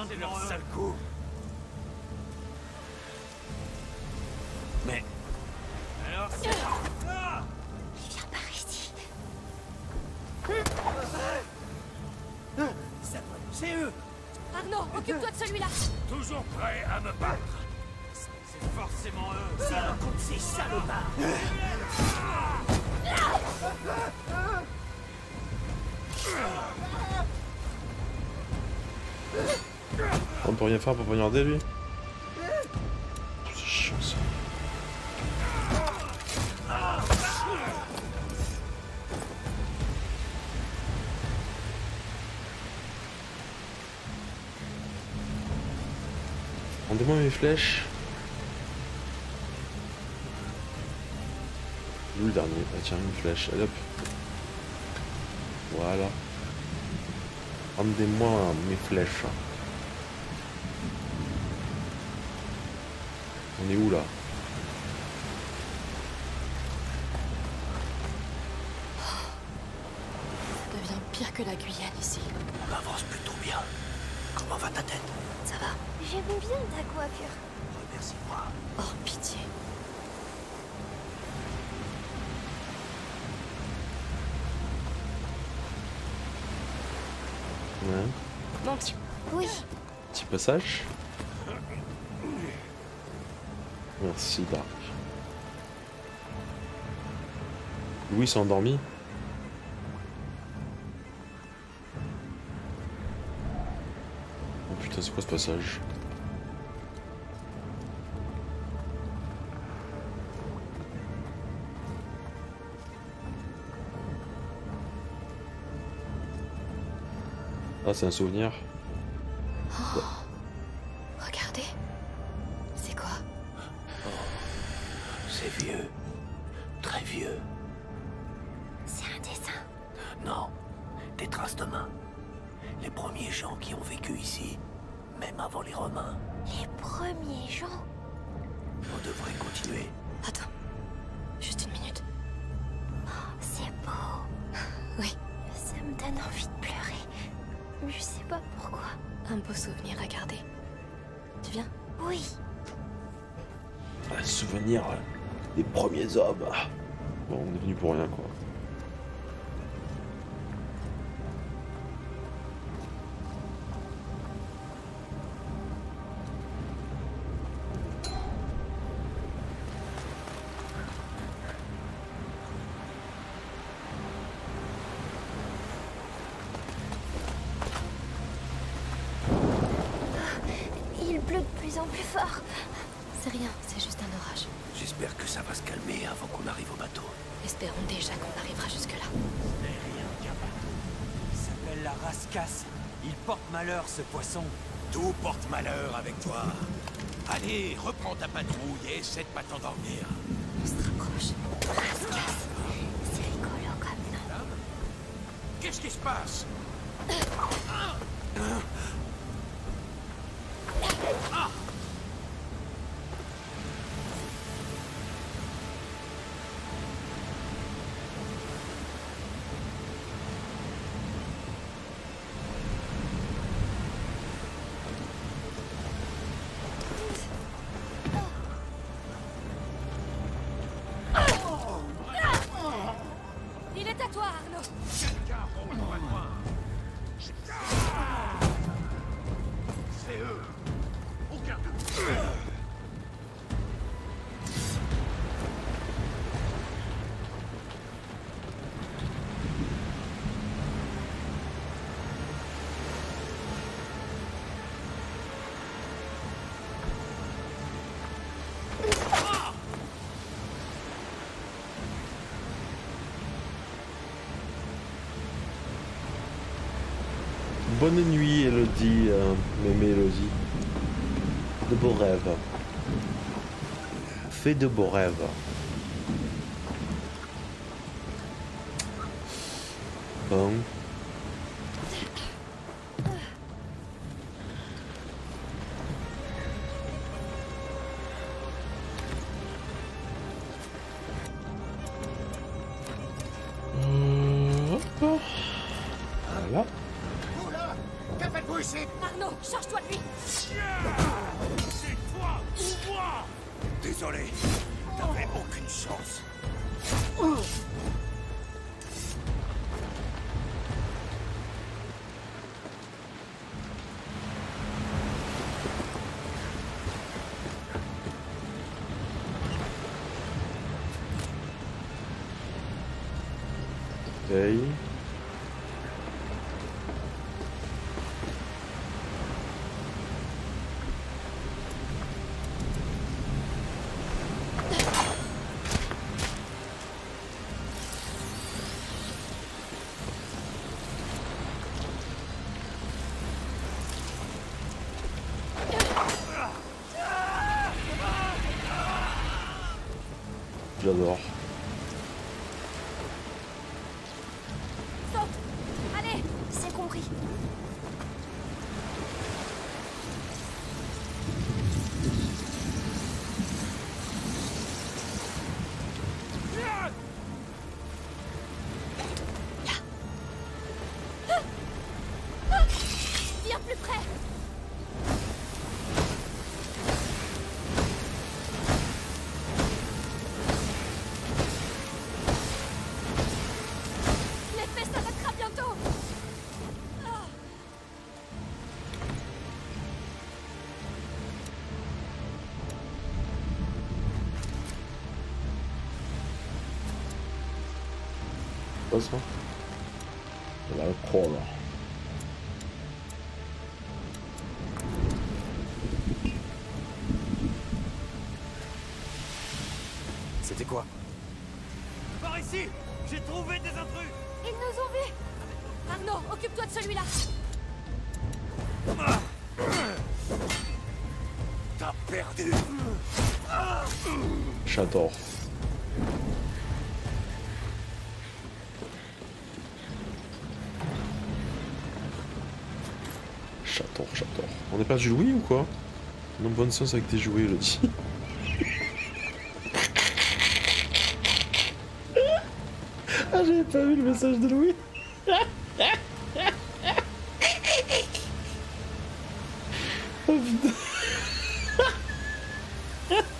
un de leurs sales coups. Mais... Alors c'est... Ah ! Il vient par ici. C'est eux. Arnaud, occupe-toi de celui-là. Toujours prêt à me battre. C'est forcément eux. Ça raconte ces salopards. On peut rien faire pour poignarder lui. C'est chiant ça. Rendez-moi mes flèches. Où le dernier? Ah tiens, une flèche, allez hop. Voilà. Rendez-moi mes flèches. On est où là? Ça devient pire que la Guyenne ici. On avance plutôt bien. Comment va ta tête? Ça va. J'aime bien ta coiffure. Remercie-moi. Hors pitié. Ouais. Monte. Oui. Petit passage. Merci Dark. Louis s'est endormi. Oh putain, c'est quoi ce passage? Ah, c'est un souvenir. Oh, regardez. C'est quoi? Oh, c'est vieux. Très vieux. C'est un dessin? Non, des traces de mains. Les premiers gens qui ont vécu ici, même avant les Romains. Les premiers gens? On devrait continuer. Attends, juste une minute. Oh, c'est beau. Oui. Ça me donne envie de pleurer. Mais je sais pas pourquoi. Un beau souvenir à garder. Tu viens? Oui. Un souvenir des premiers hommes. Bon, on est venu pour rien, quoi. Ce poisson, tout porte malheur avec toi. Allez, reprends ta patrouille et essaie de pas t'endormir. On se rapproche. Rascas, c'est rigolo comme nom. Qu'est-ce qui se passe? Bonne nuit, Elodie, euh, mes mélodies. De beaux rêves. Fais de beaux rêves. Bon. Arnaud, charge-toi de lui. bouteille. J'adore. Saute. Allez, c'est compris. Viens plus près. Ça. On va le prendre. C'était quoi? Par ici! J'ai trouvé des intrus! Ils nous ont vus! Arnaud, occupe-toi de celui-là! T'as perdu! J'adore. On a pas de jouets ou quoi? Non, bonne sens avec tes jouets, je dis. Ah, j'avais pas vu le message de Louis. Oh putain.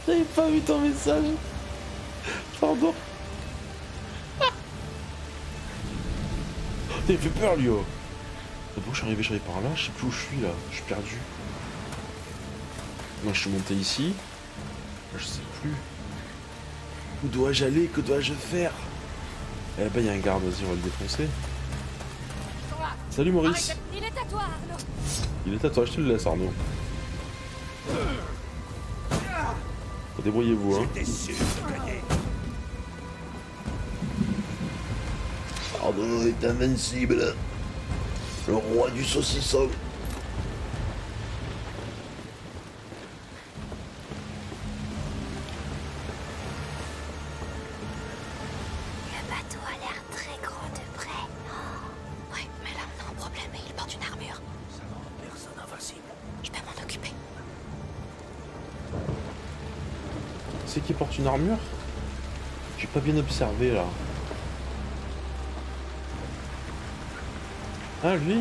J'avais pas vu ton message. Pardon. T'as fait peur, Lio. D'abord je suis arrivé, je suis arrivé par là, je sais plus où je suis là, je suis perdu. Moi je suis monté ici, je sais plus. Où dois-je aller? Que dois-je faire? Eh ben il y a un garde, vas-y on va le défoncer. Salut Maurice. Il est à toi Arnaud. Il est à toi, je te le laisse Arnaud. Débrouillez-vous hein. Arnaud est invincible. Le roi du saucisson. Le bateau a l'air très grand de près. Oh. Ouais, mais là on a un problème et il porte une armure. Ça ne rend personne invincible. Je peux m'en occuper. C'est qui porte une armure? J'ai pas bien observé là. Ah lui.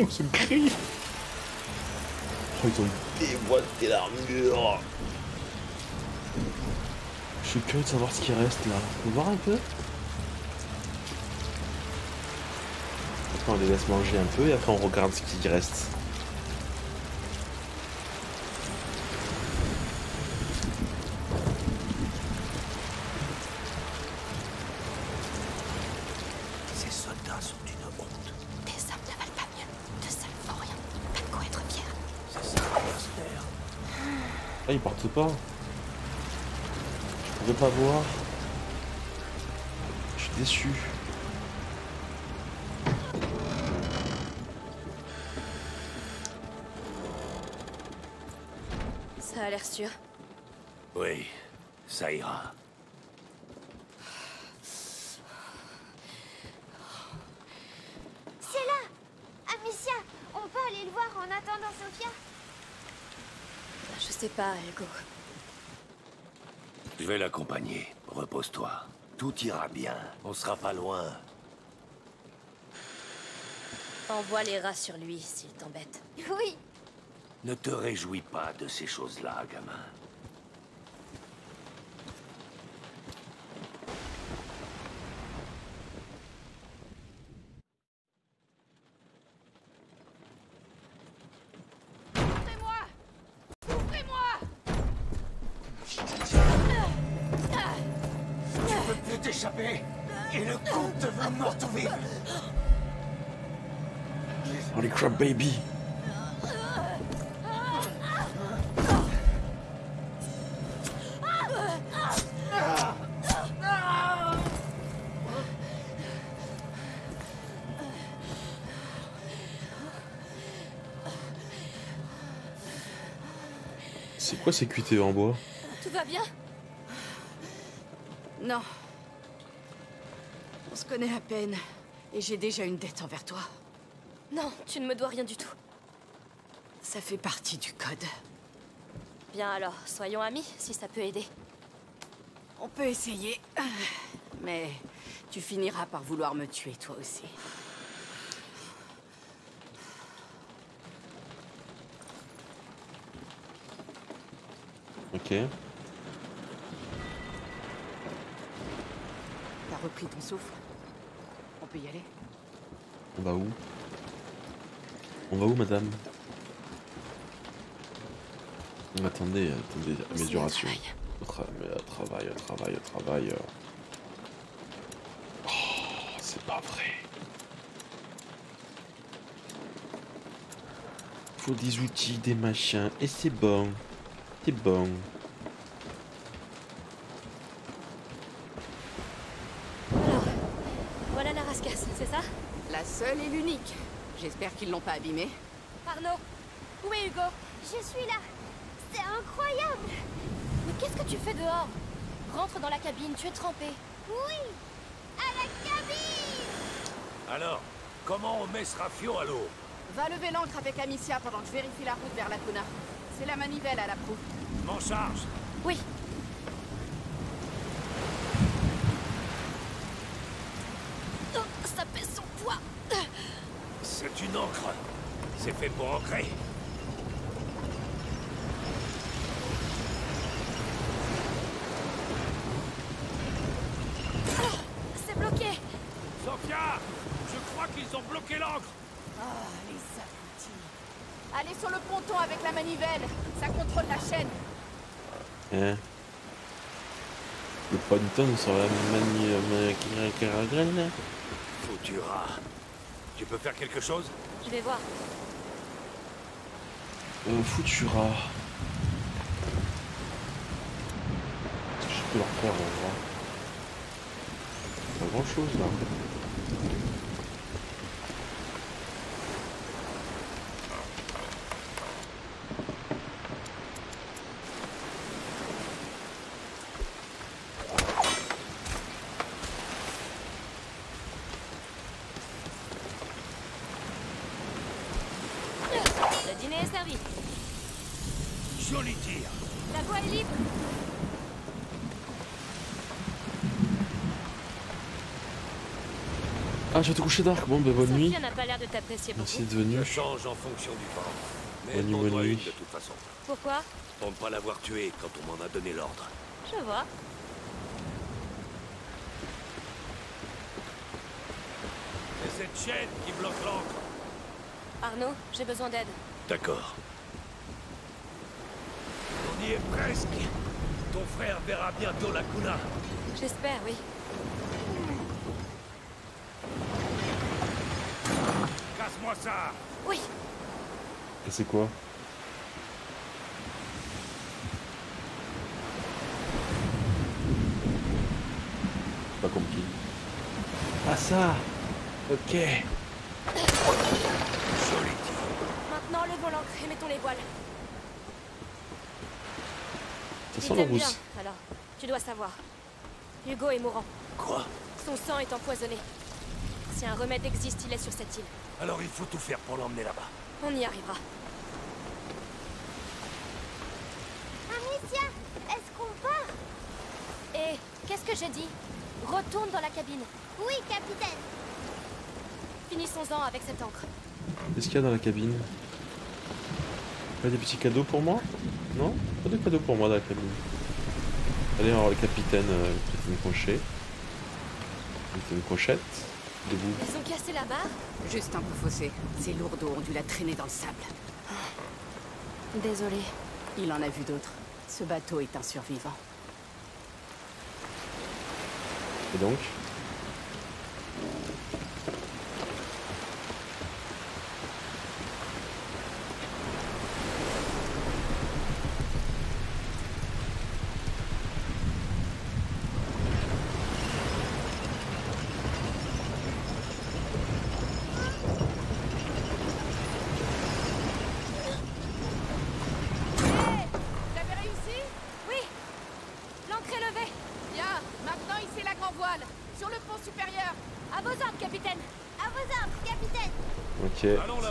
On se crie. Oh, ils ont déboîté l'armure. Je suis curieux de savoir ce qui reste là. On peut voir un peu? Après on les laisse manger un peu et après on regarde ce qui reste. Ces soldats sont une honte. Ah, il porte pas. Je pouvais pas voir. Je suis déçu. Ça a l'air sûr. Oui, ça ira. C'est là! Amicia, on peut aller le voir en attendant Sofia? Je sais pas, Hugo. Je vais l'accompagner. Repose-toi. Tout ira bien. On sera pas loin. Envoie les rats sur lui, s'il t'embête. Oui. Ne te réjouis pas de ces choses-là, gamin. Holy crap, baby! C'est quoi ces Q T E en bois? Tout va bien? Non. On se connaît à peine, et j'ai déjà une dette envers toi. Non, tu ne me dois rien du tout. Ça fait partie du code. Bien alors, soyons amis, si ça peut aider. On peut essayer, mais tu finiras par vouloir me tuer toi aussi. Ok. T'as repris ton souffle? On peut y aller? On va où? On va où, madame? Attendez, attendez, amélioration. Tra travail, travail, travail. Oh, c'est pas vrai. Faut des outils, des machins, et c'est bon. C'est bon. Alors, voilà la Rascas, c'est ça? La seule et l'unique. J'espère qu'ils l'ont pas abîmé. Arnaud, où est Hugo? Je suis là. C'est incroyable. Mais qu'est-ce que tu fais dehors? Rentre dans la cabine, tu es trempé. Oui, à la cabine. Alors, comment on met ce rafio à l'eau? Va lever l'ancre avec Amicia pendant que je vérifie la route vers la Cuna. C'est la manivelle à la proue. M'en charge. Oui. Oh, ça pèse son poids. C'est une encre. C'est fait pour ancrer. Oh, c'est bloqué. Sofia, je crois qu'ils ont bloqué l'encre. Ah, oh, les abrutis. Allez sur le ponton avec la manivelle. Ça contrôle la chaîne. Hein? Le ponton sur la manivelle. Foutu rat. Tu peux faire quelque chose? Je vais voir. Euh, Foutura. Je peux leur faire, on voit. Pas grand chose là. Ah, je vais te coucher d'arc, bon ben bonne nuit. Pas de merci de venir. Change en fonction du temps. Mais bonne nuit, bonne nuit. De toute façon. Pourquoi? Pour ne pas l'avoir tué quand on m'en a donné l'ordre. Je vois. C'est cette chaîne qui bloque l'encre. Arnaud, j'ai besoin d'aide. D'accord. On y est presque. Ton frère verra bientôt la Cuna. J'espère, oui. Casse-moi ça! Oui! Et c'est quoi? Pas compliqué. Ah ça. Ok. Solide. Maintenant le volant et mettons les voiles. Ça sent la rousse. Alors, tu dois savoir. Hugo est mourant. Quoi? Son sang est empoisonné. Si un remède existe, il est sur cette île. Alors il faut tout faire pour l'emmener là-bas. On y arrivera. Amicia, est-ce qu'on part? Et qu'est-ce que j'ai dit? Retourne dans la cabine. Oui, capitaine. Finissons-en avec cette encre. Qu'est-ce qu'il y a dans la cabine? Pas des petits cadeaux pour moi? Non? Pas de cadeaux pour moi dans la cabine. Allez, alors le capitaine, euh, une crochet. Une crochette. Debout. Ils ont cassé la barre? Juste un peu faussé. Ces lourdeaux ont dû la traîner dans le sable. Désolé. Il en a vu d'autres. Ce bateau est un survivant. Et donc?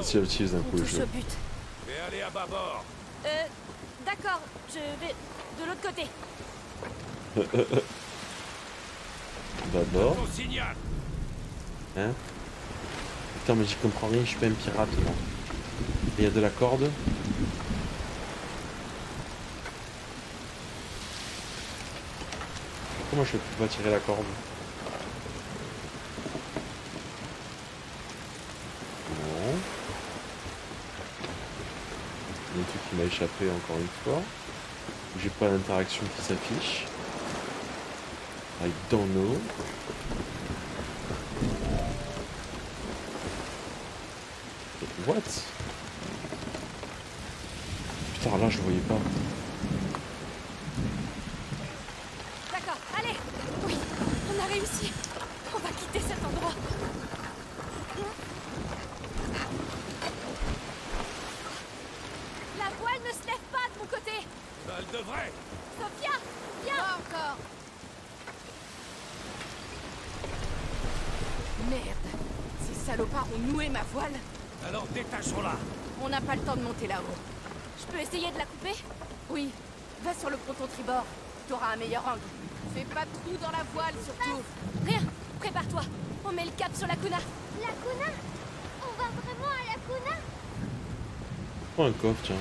C'est utile d'un coup le jeu. Et allez à bas bord. Euh, d'accord, je vais de l'autre côté. D'abord. Hein? Putain, mais j'y comprends rien, je suis pas un pirate. Il y a de la corde. Comment je peux pas tirer la corde? Qui m'a échappé encore une fois. J'ai pas d'interaction qui s'affiche. Avec dans nos. What? Putain là je voyais pas. D'accord, allez. Oui, on a réussi. On va quitter cet endroit. Elle devrait. Sofia, viens. Pas encore. Merde. Ces salopards ont noué ma voile. Alors détachons-la. On n'a pas le temps de monter là-haut. Je peux essayer de la couper? Oui. Va sur le ponton tribord. T'auras un meilleur angle. Fais pas de trou dans la voile surtout. Rien. Prépare-toi. On met le cap sur la Cuna. La Cuna? On va vraiment à la Cuna? Prends un coffre, tiens.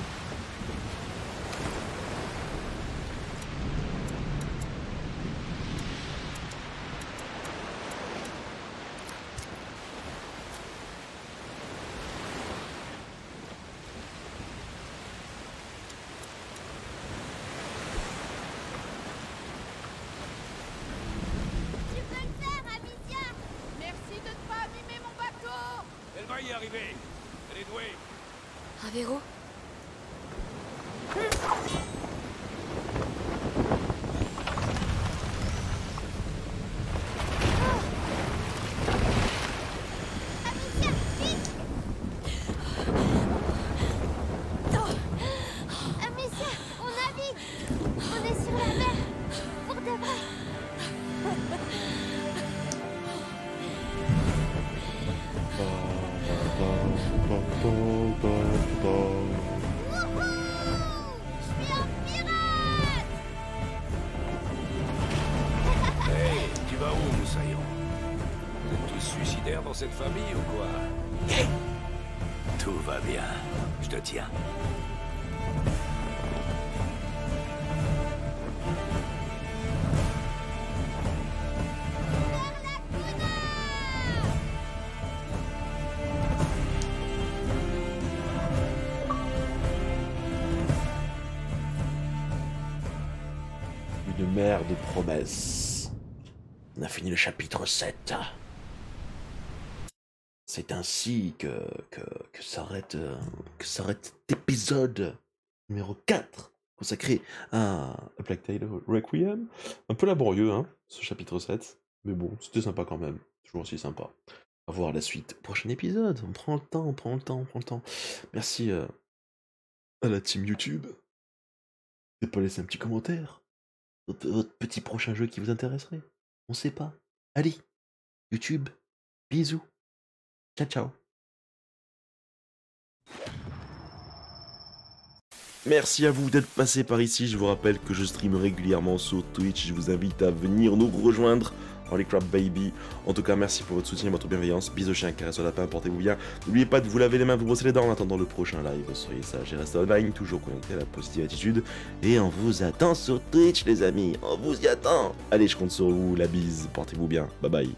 Cette famille ou quoi? Hey, tout va bien. Je te tiens. Une mer de promesses. On a fini le chapitre sept. C'est ainsi que, que, que s'arrête que s'arrête l'épisode numéro quatre consacré à A Plague Tale Requiem. Un peu laborieux, hein, ce chapitre sept. Mais bon, c'était sympa quand même. Toujours aussi sympa. À voir la suite. Prochain épisode. On prend le temps, on prend le temps, on prend le temps. Merci euh, à la team YouTube. N'hésitez pas à laisser un petit commentaire. Votre, votre petit prochain jeu qui vous intéresserait. On sait pas. Allez, YouTube, bisous. Ciao, ciao. Merci à vous d'être passé par ici, je vous rappelle que je stream régulièrement sur Twitch, je vous invite à venir nous rejoindre. Holy crap baby. En tout cas, merci pour votre soutien et votre bienveillance. Bisous chien, caresse au lapin, portez-vous bien. N'oubliez pas de vous laver les mains, vous brosser les dents en attendant le prochain live. Soyez sages et restez online, toujours connectés à la positive attitude. Et on vous attend sur Twitch les amis, on vous y attend. Allez, je compte sur vous, la bise, portez-vous bien, bye bye.